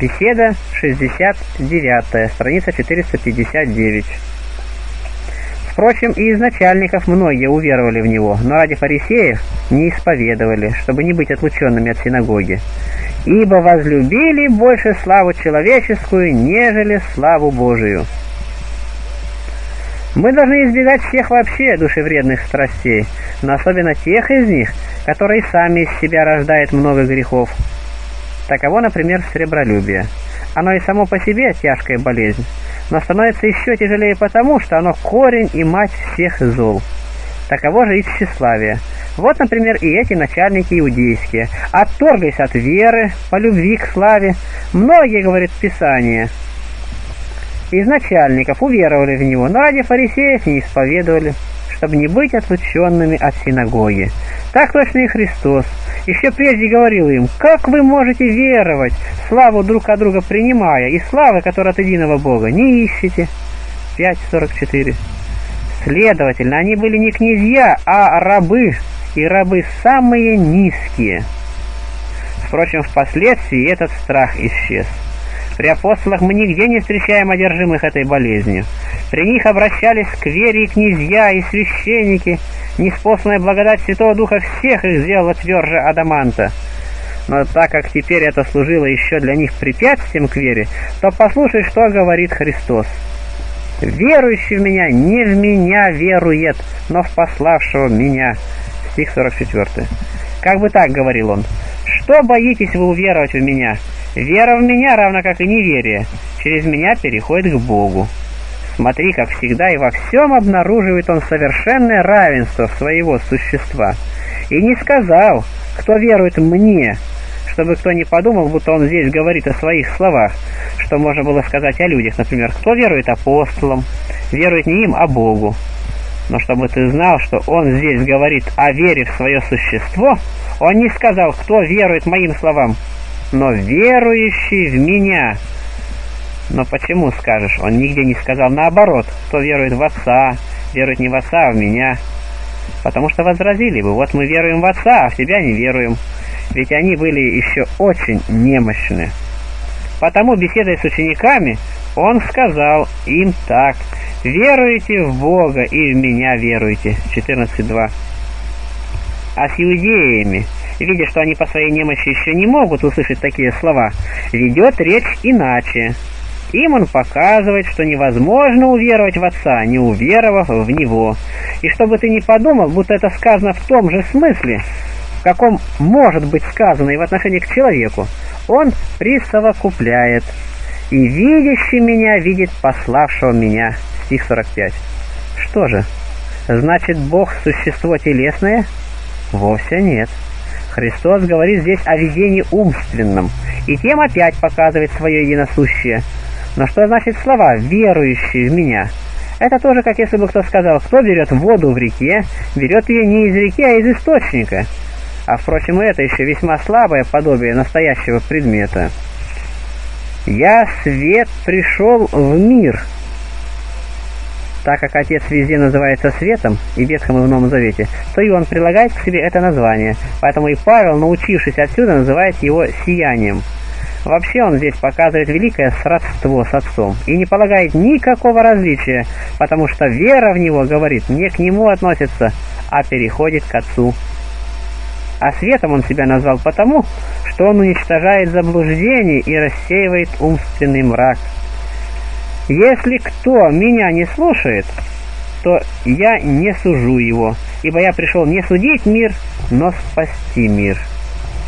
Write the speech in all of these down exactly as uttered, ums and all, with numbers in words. Беседа шестьдесят девятая, страница четыреста пятьдесят девять. Впрочем, и из начальников многие уверовали в него, но ради фарисеев не исповедовали, чтобы не быть отлученными от синагоги. Ибо возлюбили больше славу человеческую, нежели славу Божию. Мы должны избегать всех вообще душевредных страстей, но особенно тех из них, которые сами из себя рождают много грехов. Таково, например, сребролюбие. Оно и само по себе тяжкая болезнь, но становится еще тяжелее потому, что оно корень и мать всех зол. Таково же и тщеславие. Вот, например, и эти начальники иудейские отторглись от веры по любви к славе. Многие, говорит Писание, из начальников уверовали в него, но ради фарисеев не исповедовали, чтобы не быть отлученными от синагоги. Так точно и Христос еще прежде говорил им: «Как вы можете веровать, славу друг от друга принимая, и славы, которая от единого Бога, не ищете?» пять сорок четыре. Следовательно, они были не князья, а рабы, и рабы самые низкие. Впрочем, впоследствии этот страх исчез. При апостолах мы нигде не встречаем одержимых этой болезнью. При них обращались к вере и князья, и священники. Неспосланная благодать Святого Духа всех их сделала тверже адаманта. Но так как теперь это служило еще для них препятствием к вере, то послушай, что говорит Христос: «Верующий в Меня не в Меня верует, но в пославшего Меня». Стих сорок четыре. Как бы так говорил Он: «Что боитесь вы уверовать в Меня? Вера в Меня, равно как и неверие, через Меня переходит к Богу». Смотри, как всегда и во всем обнаруживает он совершенное равенство своего существа. И не сказал, кто верует Мне, чтобы кто не подумал, будто он здесь говорит о своих словах, что можно было сказать о людях, например, кто верует апостолам, верует не им, а Богу. Но чтобы ты знал, что он здесь говорит о вере в свое существо, он не сказал, кто верует моим словам, но верующий в Меня. Но почему, скажешь, он нигде не сказал наоборот, кто верует в Отца, верует не в Отца, а в Меня? Потому что возразили бы: вот мы веруем в Отца, а в Тебя не веруем. Ведь они были еще очень немощны. Потому, беседой с учениками, он сказал им так: «Веруйте в Бога и в Меня веруйте». четырнадцать два. А с иудеями, видя, что они по своей немощи еще не могут услышать такие слова, ведет речь иначе. Им он показывает, что невозможно уверовать в Отца, не уверовав в Него. И чтобы ты не подумал, будто это сказано в том же смысле, в каком может быть сказано и в отношении к человеку, он присовокупляет: «И видящий Меня видит пославшего Меня». Стих сорок пять. Что же, значит Бог существо телесное? Вовсе нет. Христос говорит здесь о видении умственном, и тем опять показывает свое единосущее. Но что значит слова «верующие в Меня»? Это тоже как если бы кто сказал: кто берет воду в реке, берет ее не из реки, а из источника. А впрочем, это еще весьма слабое подобие настоящего предмета. «Я свет пришел в мир». Так как Отец везде называется светом, и в Ветхом и в Новом Завете, то и Он прилагает к себе это название, поэтому и Павел, научившись отсюда, называет его сиянием. Вообще он здесь показывает великое сродство с Отцом и не полагает никакого различия, потому что вера в Него, говорит, не к Нему относится, а переходит к Отцу. А светом он себя назвал потому, что он уничтожает заблуждение и рассеивает умственный мрак. «Если кто Меня не слушает, то я не сужу его, ибо я пришел не судить мир, но спасти мир».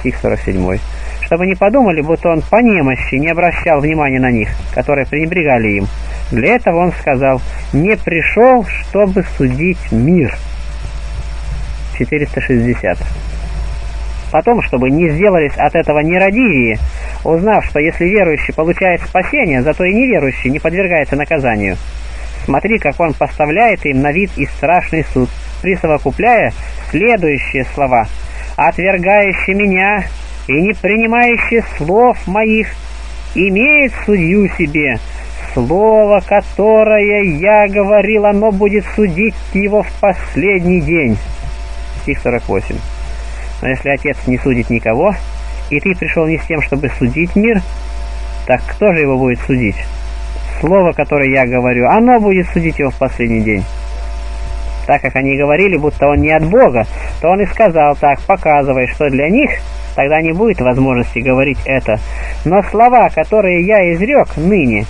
Стих сорок семь. Чтобы не подумали, будто он по немощи не обращал внимания на них, которые пренебрегали им. Для этого он сказал: «Не пришел, чтобы судить мир». четыреста шестьдесят. Потом, чтобы не сделались от этого нерадивее, узнав, что если верующий получает спасение, зато и неверующий не подвергается наказанию. Смотри, как он поставляет им на вид и страшный суд, присовокупляя следующие слова: «Отвергающий Меня и не принимающий слов Моих имеет судью себе. Слово, которое Я говорил, оно будет судить его в последний день». Стих сорок восемь. Но если Отец не судит никого, и ты пришел не с тем, чтобы судить мир, Так кто же его будет судить? Слово, которое я говорю, оно будет судить его в последний день. Так как они говорили, будто он не от Бога, то он и сказал так, показывая, что для них тогда не будет возможности говорить это. Но слова, которые я изрек ныне,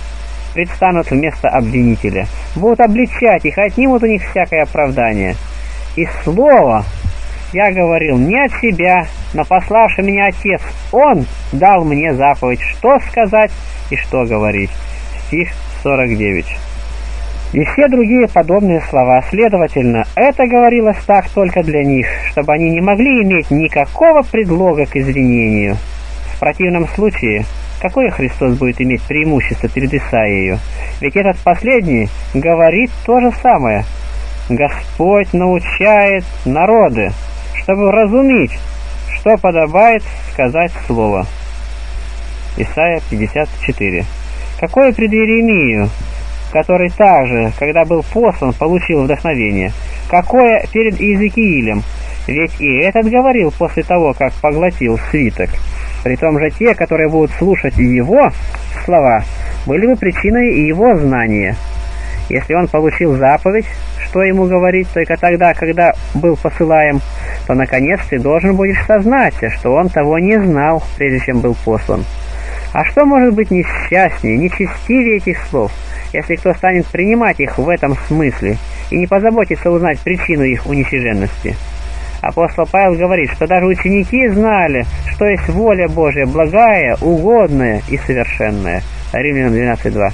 предстанут вместо обвинителя, будут обличать их, отнимут у них всякое оправдание. И слово я говорил не от себя, но пославший меня Отец, Он дал мне заповедь, что сказать и что говорить. Стих сорок девять. И все другие подобные слова. Следовательно, это говорилось так только для них, чтобы они не могли иметь никакого предлога к извинению. В противном случае, какое Христос будет иметь преимущество перед Исаией? Ведь этот последний говорит то же самое. Господь научает народы, чтобы разуметь, что подобает сказать слово. Исайя пятьдесят четыре. Какое пред Иеремию, который также, когда был послан, получил вдохновение. Какое перед Иезекиилем, ведь и этот говорил после того, как поглотил свиток. При том же те, которые будут слушать его слова, были бы причиной его знания. Если он получил заповедь, что ему говорить, только тогда, когда был посылаем, то наконец ты должен будешь сознаться, что он того не знал, прежде чем был послан. А что может быть несчастнее, нечестивее этих слов, если кто станет принимать их в этом смысле и не позаботится узнать причину их уничиженности? Апостол Павел говорит, что даже ученики знали, что есть воля Божия, благая, угодная и совершенная. Римлянам двенадцать два.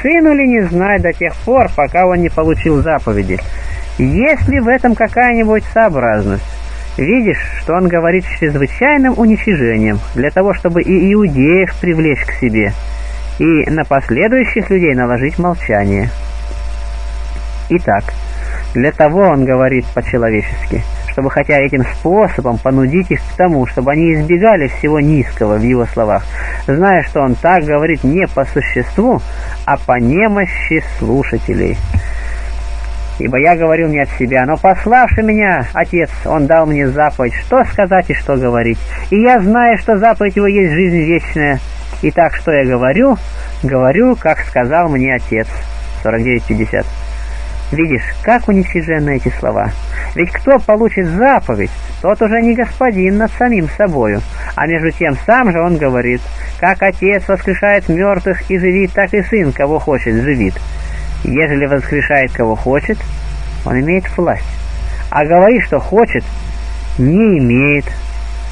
Сыну ли не знать до тех пор, пока он не получил заповеди? Есть ли в этом какая-нибудь сообразность? Видишь, что он говорит с чрезвычайным уничижением, для того, чтобы и иудеев привлечь к себе, и на последующих людей наложить молчание. Итак, для того он говорит по-человечески, чтобы хотя этим способом понудить их к тому, чтобы они избегали всего низкого в его словах, зная, что он так говорит не по существу, а по немощи слушателей. Ибо я говорил не от себя, но пославший меня Отец, Он дал мне заповедь, что сказать и что говорить. И я знаю, что заповедь Его есть жизнь вечная. И так, что я говорю, говорю, как сказал мне Отец. сорок девять пятьдесят. Видишь, как уничижены эти слова. Ведь кто получит заповедь, тот уже не господин над самим собою. А между тем сам же он говорит, как Отец воскрешает мертвых и живит, так и Сын, кого хочет, живит. Ежели воскрешает кого хочет, он имеет власть, а говорит, что хочет, не имеет.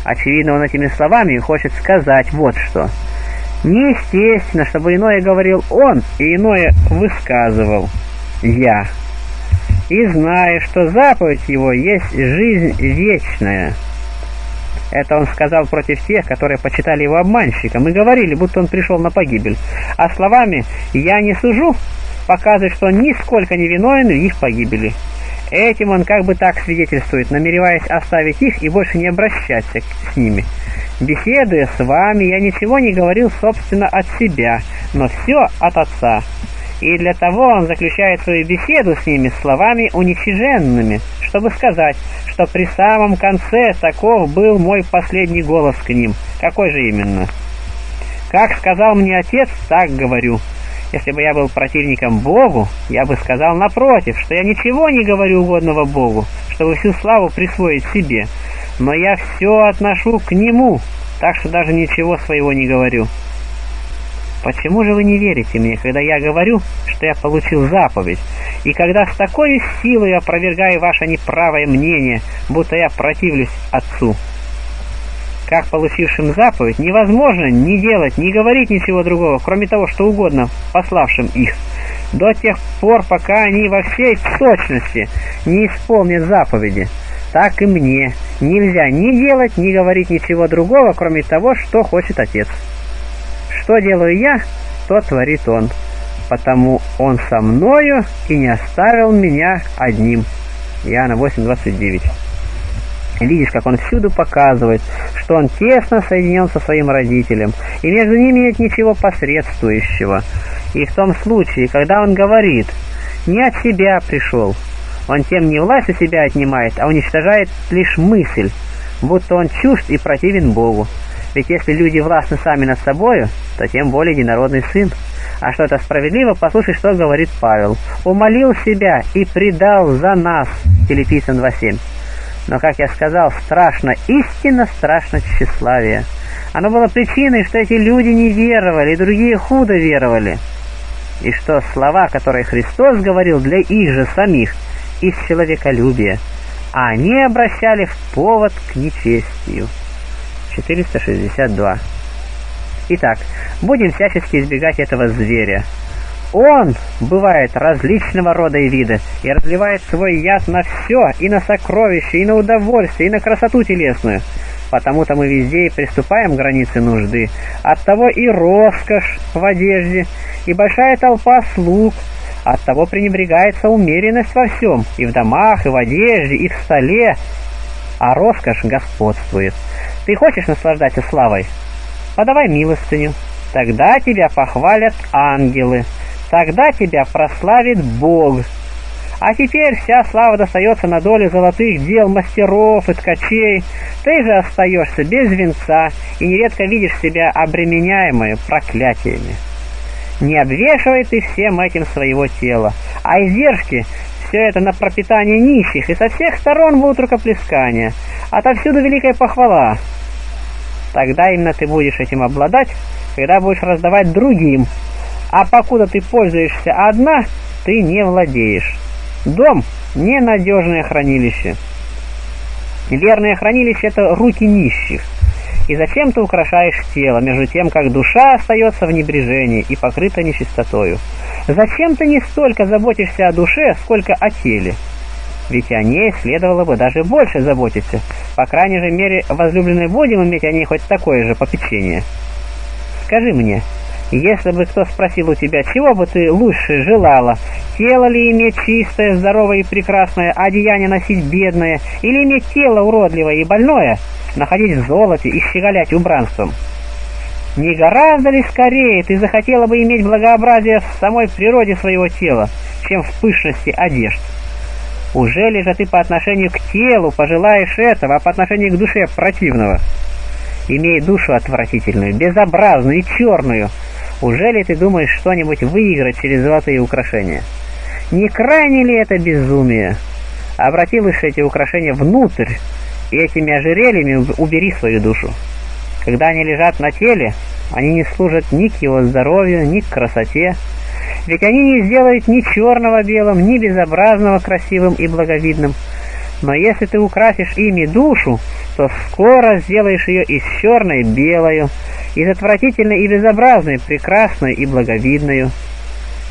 Очевидно, он этими словами хочет сказать вот что. Неестественно, чтобы иное говорил он, и иное высказывал я. И зная, что заповедь его есть жизнь вечная. Это он сказал против тех, которые почитали его обманщиком, и говорили, будто он пришел на погибель. А словами «я не сужу» показывает, что он нисколько не виновен в их погибели. Этим он как бы так свидетельствует, намереваясь оставить их и больше не обращаться с ними. «Беседуя с вами, я ничего не говорил, собственно, от себя, но все от Отца». И для того он заключает свою беседу с ними словами уничиженными, чтобы сказать, что при самом конце таков был мой последний голос к ним. Какой же именно? «Как сказал мне Отец, так говорю». Если бы я был противником Богу, я бы сказал напротив, что я ничего не говорю угодного Богу, чтобы всю славу присвоить себе, но я все отношу к Нему, так что даже ничего своего не говорю. Почему же вы не верите мне, когда я говорю, что я получил заповедь, и когда с такой силой опровергаю ваше неправое мнение, будто я противлюсь Отцу? Как получившим заповедь, невозможно ни делать, ни говорить ничего другого, кроме того, что угодно пославшим их, до тех пор, пока они во всей точности не исполнят заповеди. Так и мне нельзя ни делать, ни говорить ничего другого, кроме того, что хочет Отец. Что делаю я, то творит Он, потому Он со мною и не оставил меня одним. Иоанна восемь двадцать девять. Видишь, как он всюду показывает, что он тесно соединен со своим родителем, и между ними нет ничего посредствующего. И в том случае, когда он говорит, не от себя пришел, он тем не власть у себя отнимает, а уничтожает лишь мысль, будто он чужд и противен Богу. Ведь если люди властны сами над собою, то тем более единородный Сын. А что это справедливо, послушай, что говорит Павел. «Умолил себя и предал за нас» Филиппийцам два семь. Но, как я сказал, страшно, истинно страшно тщеславие. Оно было причиной, что эти люди не веровали, и другие худо веровали. И что слова, которые Христос говорил для их же самих, из человеколюбия, а они обращали в повод к нечестию. четыреста шестьдесят два. Итак, будем всячески избегать этого зверя. Он бывает различного рода и вида, и разливает свой яд на все, и на сокровища, и на удовольствие, и на красоту телесную. Потому-то мы везде и приступаем к границе нужды. Оттого и роскошь в одежде, и большая толпа слуг. Оттого пренебрегается умеренность во всем, и в домах, и в одежде, и в столе. А роскошь господствует. Ты хочешь наслаждаться славой? Подавай милостыню. Тогда тебя похвалят ангелы. Тогда тебя прославит Бог. А теперь вся слава достается на долю золотых дел мастеров и ткачей. Ты же остаешься без венца и нередко видишь себя обременяемой проклятиями. Не обвешивай ты всем этим своего тела, а издержки – все это на пропитание нищих, и со всех сторон будут рукоплескания, отовсюду великая похвала. Тогда именно ты будешь этим обладать, когда будешь раздавать другим, а покуда ты пользуешься одна, ты не владеешь. Дом – ненадежное хранилище. Верное хранилище – это руки нищих. И зачем ты украшаешь тело, между тем, как душа остается в небрежении и покрыта нечистотою? Зачем ты не столько заботишься о душе, сколько о теле? Ведь о ней следовало бы даже больше заботиться. По крайней же мере, возлюбленные, будем иметь о ней хоть такое же попечение. Скажи мне, если бы кто спросил у тебя, чего бы ты лучше желала, тело ли иметь чистое, здоровое и прекрасное, одеяние носить бедное, или иметь тело уродливое и больное, находить в золоте и щеголять убранством? Не гораздо ли скорее ты захотела бы иметь благообразие в самой природе своего тела, чем в пышности одежд? Уже ли же ты по отношению к телу пожелаешь этого, а по отношению к душе противного? Имей душу отвратительную, безобразную и черную. Уже ли ты думаешь что-нибудь выиграть через золотые украшения? Не крайне ли это безумие? Обрати лучше эти украшения внутрь, и этими ожерельями убери свою душу. Когда они лежат на теле, они не служат ни к его здоровью, ни к красоте. Ведь они не сделают ни черного белым, ни безобразного красивым и благовидным. Но если ты украсишь ими душу, то скоро сделаешь ее из черной белою, из отвратительной и безобразной прекрасной и благовидною.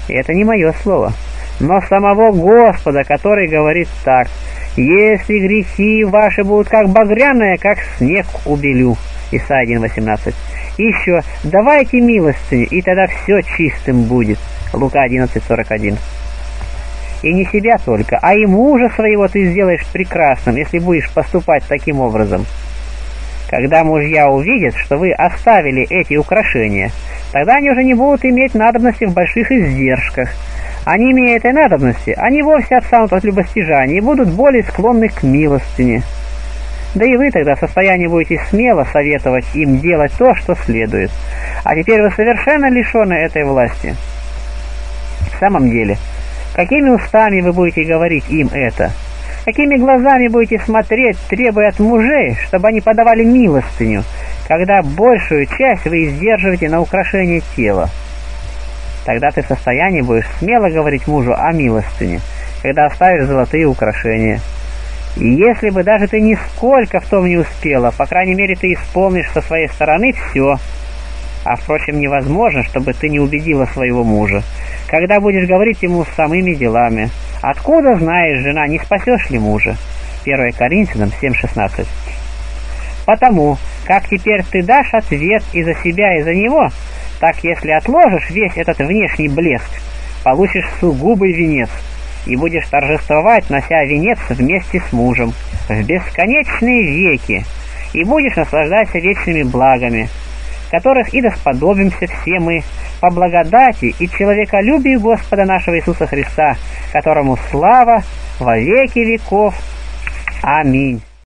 И это не мое слово, но самого Господа, который говорит так: «Если грехи ваши будут как багряные, как снег убелю» Исайя один восемнадцать. И еще: «Давайте милостыню, и тогда все чистым будет» Лука одиннадцать сорок один. И не себя только, а и мужа своего ты сделаешь прекрасным, если будешь поступать таким образом. Когда мужья увидят, что вы оставили эти украшения, тогда они уже не будут иметь надобности в больших издержках. Они, имея этой надобности, они вовсе отстанут от любостяжания и будут более склонны к милостине. Да и вы тогда в состоянии будете смело советовать им делать то, что следует. А теперь вы совершенно лишены этой власти. В самом деле, какими устами вы будете говорить им это? Какими глазами будете смотреть, требуя от мужей, чтобы они подавали милостыню, когда большую часть вы издерживаете на украшение тела? Тогда ты в состоянии будешь смело говорить мужу о милостыне, когда оставишь золотые украшения. И если бы даже ты нисколько в том не успела, по крайней мере, ты исполнишь со своей стороны все. А, впрочем, невозможно, чтобы ты не убедила своего мужа, когда будешь говорить ему самыми делами. «Откуда знаешь, жена, не спасешь ли мужа?» первое Коринфянам семь шестнадцать. Потому, как теперь ты дашь ответ и за себя, и за него, так если отложишь весь этот внешний блеск, получишь сугубый венец, и будешь торжествовать, нося венец вместе с мужем, в бесконечные веки, и будешь наслаждаться вечными благами, которых и досподобимся все мы, по благодати и человеколюбию Господа нашего Иисуса Христа, которому слава во веки веков. Аминь.